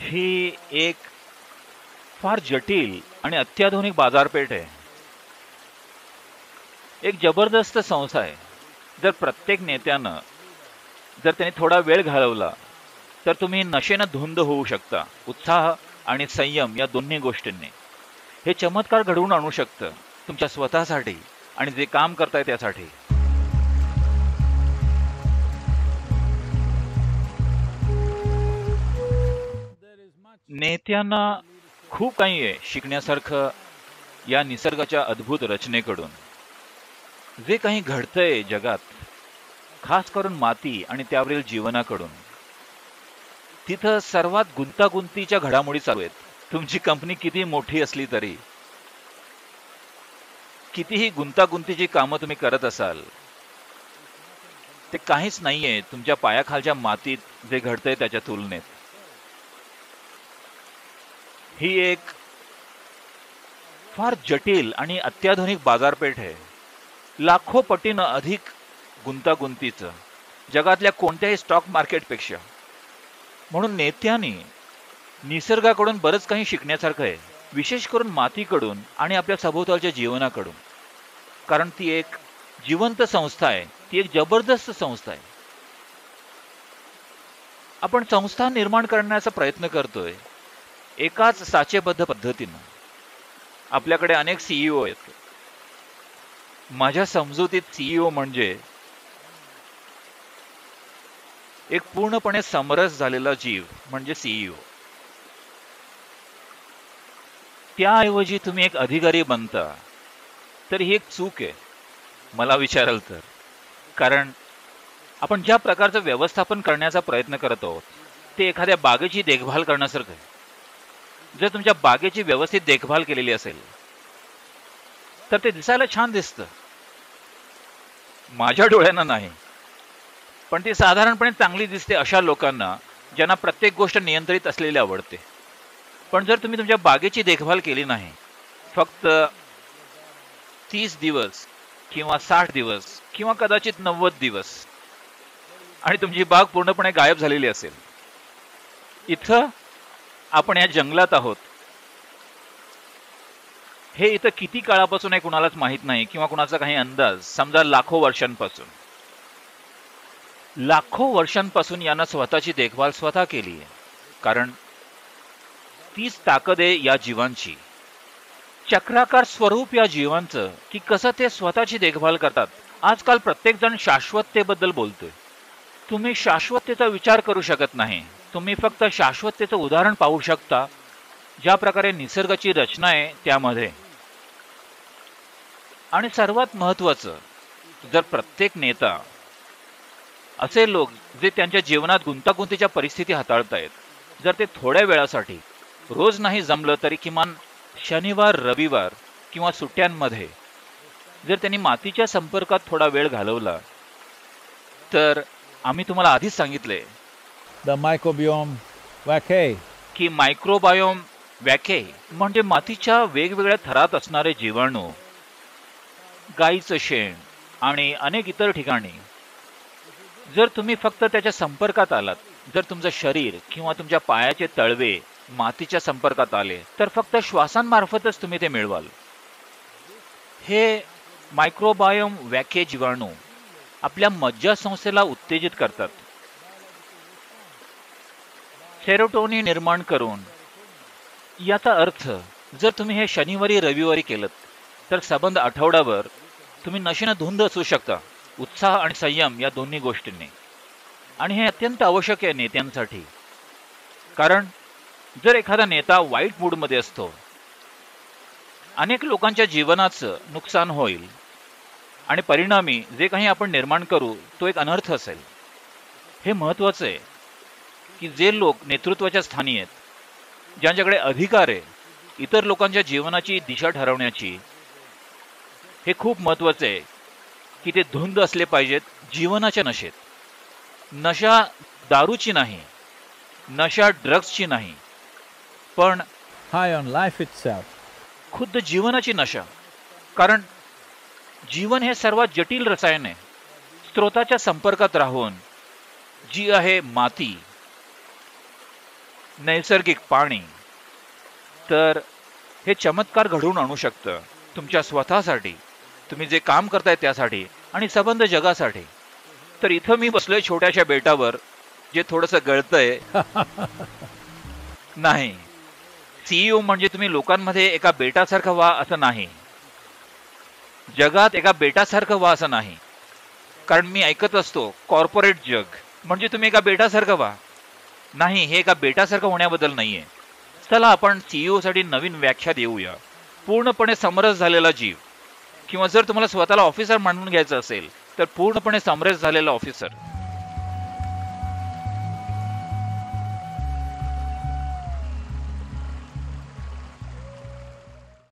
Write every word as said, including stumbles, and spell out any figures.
ही एक फार जटिल आणि अत्याधुनिक बाजारपेठ आहे, एक जबरदस्त संस्था आहे. जर प्रत्येक नेत्यानं जर त्यांनी थोडा वेळ घालवला तर तुम्ही नशेनं धुंद होऊ शकता. उत्साह आणि संयम या दोन्ही गोष्टींनी हे चमत्कार घडवून आणू शकतं तुमच्या स्वतःसाठी आणि जे काम करताय त्यासाठी. नेत्यांना खूप काही आहे शिकण्यासारखं या निसर्गाच्या अद्भुत रचनेकडून. जे काही घडतंय जगात, खास करून माती आणि त्यावरील जीवनाकडून, तिथं सर्वात गुंतागुंतीच्या घडामोडी चालू आहेत. तुमची कंपनी किती मोठी असली तरी, कितीही गुंतागुंतीची कामं तुम्ही करत असाल, ते काहीच नाहीये तुमच्या पायाखालच्या मातीत जे घडतंय त्याच्या तुलनेत. ही एक फार जटिल आणि अत्याधुनिक बाजारपेठ आहे, लाखो पटीनं अधिक गुंतागुंतीचं जगातल्या कोणत्याही स्टॉक मार्केटपेक्षा. म्हणून नेत्यांनी निसर्गाकडून बरंच काही शिकण्यासारखं आहे, विशेष करून मातीकडून आणि आपल्या सभोवतालच्या जीवनाकडून. कारण ती एक जिवंत संस्था आहे, ती एक जबरदस्त संस्था आहे. आपण संस्था निर्माण करण्याचा प्रयत्न करतोय एकाच साचेबद्ध पद्धतीनं. आपल्याकडे अनेक सीईओ आहेत. माझ्या समजुतीत सीईओ म्हणजे एक पूर्णपणे समरस झालेला जीव म्हणजे सीईओ. त्याऐवजी तुम्ही एक अधिकारी बनता तर ही एक चूक आहे मला विचाराल तर. कारण आपण ज्या प्रकारचं व्यवस्थापन करण्याचा प्रयत्न करत आहोत ते एखाद्या बागेची देखभाल करण्यासारखं आहे. जर तुमच्या बागेची व्यवस्थित देखभाल केलेली असेल तर ते दिसायला छान दिसतं. माझ्या डोळ्यांना नाही, पण ती साधारणपणे चांगली दिसते अशा लोकांना ज्यांना प्रत्येक गोष्ट नियंत्रित असलेली आवडते. पण जर तुम्ही तुमच्या बागेची देखभाल केली नाही, फक्त तीस दिवस किंवा साठ दिवस किंवा कदाचित नव्वद दिवस आणि तुमची बाग पूर्णपणे गायब झालेली असेल. इथं आपण या जंगलात आहोत, हे इथं किती काळापासून आहे कुणालाच माहित नाही किंवा कुणाचा काही अंदाज. समजा लाखो वर्षांपासून लाखो वर्षांपासून यांना स्वतःची देखभाल स्वतः केली आहे. कारण तीच ताकद आहे या जीवांची, चक्राकार स्वरूप या जीवांचं, की कसं ते स्वतःची देखभाल करतात. आजकाल प्रत्येक जण शाश्वततेबद्दल बोलतोय. तुम्ही शाश्वततेचा विचार करू शकत नाही, तुम्ही फक्त शाश्वततेचं उदाहरण पाहू शकता ज्या प्रकारे निसर्गाची रचना आहे त्यामध्ये. आणि सर्वात महत्वाचं, जर प्रत्येक नेता असे लोक जे त्यांच्या जीवनात गुंतागुंतीच्या परिस्थिती हाताळतायत, जर ते थोड्या वेळासाठी, रोज नाही जमलं तरी किमान शनिवार रविवार किंवा सुट्ट्यांमध्ये जर त्यांनी मातीच्या संपर्कात थोडा वेळ घालवला तर आम्ही तुम्हाला आधीच सांगितले The microbiome vacay. की मायक्रोबायोम वॅके म्हणजे मातीच्या वेगवेगळ्या थरात असणारे जीवाणू गाईचं शेण आणि अनेक इतर ठिकाणी. जर तुम्ही फक्त त्याच्या संपर्कात आलात, जर तुमचं शरीर किंवा तुमच्या पायाचे तळवे मातीच्या संपर्कात आले तर फक्त श्वासांमार्फतच तुम्ही ते मिळवाल. हे मायक्रोबायोम वॅके जीवाणू आपल्या मज्जासंस्थेला उत्तेजित करतात, सेरोटोनिन निर्माण करून. याचा अर्थ जर तुम्ही हे शनिवारी रविवारी केलं तर सबंध आठवडाभर तुम्ही नशेनं धुंद असू शकता, उत्साह आणि संयम या दोन्ही गोष्टींनी. आणि हे अत्यंत आवश्यक आहे नेत्यांसाठी. कारण जर एखादा नेता वाईट मूडमध्ये असतो, अनेक लोकांच्या जीवनाचं नुकसान होईल आणि परिणामी जे काही आपण निर्माण करू तो एक अनर्थ असेल. हे महत्त्वाचं आहे की जे लोक नेतृत्वाच्या स्थानी आहेत, ज्यांच्याकडे अधिकार आहे इतर लोकांच्या जीवनाची दिशा ठरवण्याची, हे खूप महत्त्वाचं आहे की ते धुंद असले पाहिजेत जीवनाच्या नशेत. नशा दारूची नाही, नशा ड्रग्सची नाही, पण हाय ऑन लाईफ इटसेल्फ, खुद्द जीवनाची नशा. कारण जीवन हे सर्वात जटिल रसायन आहे. स्रोताच्या संपर्कात राहून जी आहे माती, नैसर्गिक पाणी, तर हे चमत्कार घडवून आणू शकतं तुमच्या स्वतःसाठी, तुम्ही जे काम करताय त्यासाठी आणि संबंध जगासाठी. तर इथं मी बसलोय छोट्याशा बेटावर जे थोडंसं गळतंय. नाही, सीईओ म्हणजे तुम्ही लोकांमध्ये एका बेटासारखं व्हा असं नाही, जगात एका बेटासारखं व्हा असं नाही. कारण मी ऐकत असतो कॉर्पोरेट जग म्हणजे तुम्ही एका बेटासारखं व्हा. नाही, हे एका बेटासारखं होण्याबद्दल नाहीये. चला आपण सीईओ साठी नवीन व्याख्या देऊया, पूर्णपणे समरस झालेला जीव. किंवा जर तुम्हाला स्वतःला ऑफिसर म्हणून घ्यायचं असेल तर पूर्णपणे समरस झालेला ऑफिसर.